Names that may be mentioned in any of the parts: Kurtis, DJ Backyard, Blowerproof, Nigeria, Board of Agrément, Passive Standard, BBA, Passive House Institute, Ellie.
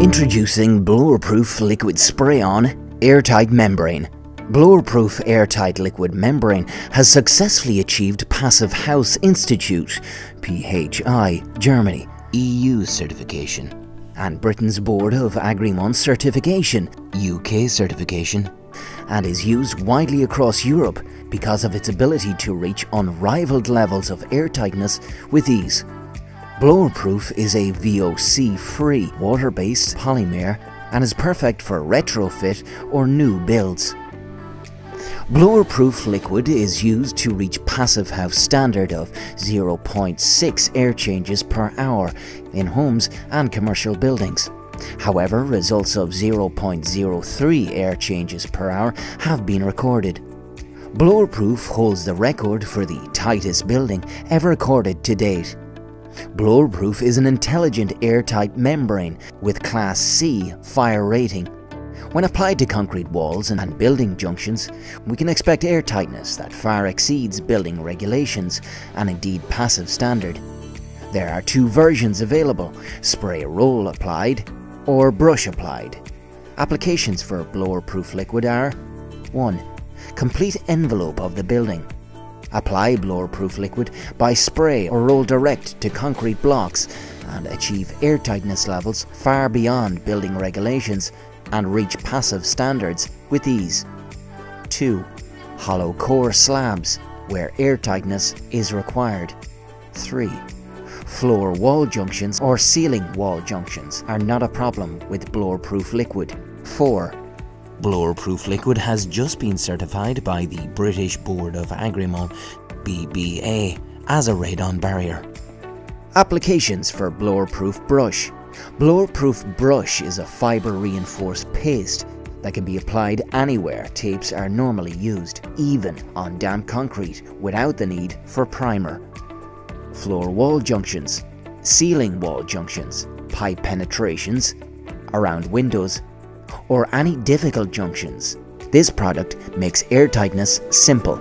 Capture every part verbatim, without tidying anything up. Introducing Blowerproof Liquid Spray-On Airtight Membrane. Blowerproof Airtight Liquid Membrane has successfully achieved Passive House Institute P H I Germany E U certification and Britain's Board of Agrément certification U K certification, and is used widely across Europe because of its ability to reach unrivaled levels of airtightness with ease. Blowerproof is a V O C-free water-based polymer and is perfect for retrofit or new builds. Blowerproof liquid is used to reach Passive House standard of zero point six air changes per hour in homes and commercial buildings. However, results of zero point zero three air changes per hour have been recorded. Blowerproof holds the record for the tightest building ever recorded to date. Blowerproof is an intelligent airtight membrane with Class C fire rating. When applied to concrete walls and building junctions, we can expect airtightness that far exceeds building regulations and indeed Passive Standard. There are two versions available, spray roll applied or brush applied. Applications for blowerproof liquid are one. Complete envelope of the building. Apply blowerproof liquid by spray or roll direct to concrete blocks and achieve airtightness levels far beyond building regulations and reach Passive standards with ease. two. Hollow core slabs where airtightness is required. three. Floor wall junctions or ceiling wall junctions are not a problem with blowerproof liquid. four. Blowerproof liquid has just been certified by the British Board of Agrément B B A as a radon barrier. Applications for blowerproof brush. Blowerproof brush is a fibre reinforced paste that can be applied anywhere tapes are normally used, even on damp concrete, without the need for primer. Floor wall junctions, ceiling wall junctions, pipe penetrations, around windows, or any difficult junctions. This product makes airtightness simple.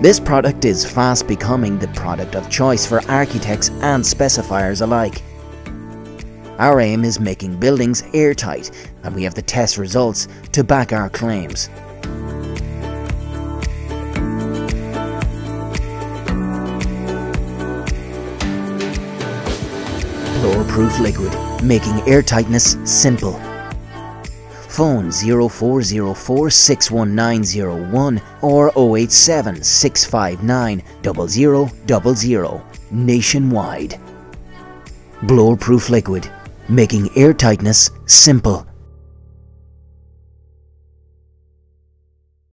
This product is fast becoming the product of choice for architects and specifiers alike. Our aim is making buildings airtight, and we have the test results to back our claims. Blowerproof liquid, making airtightness simple. Phone zero four zero four, six one nine zero one or zero eight seven, six five nine, zero zero zero zero nationwide. Blowerproof liquid, making airtightness simple.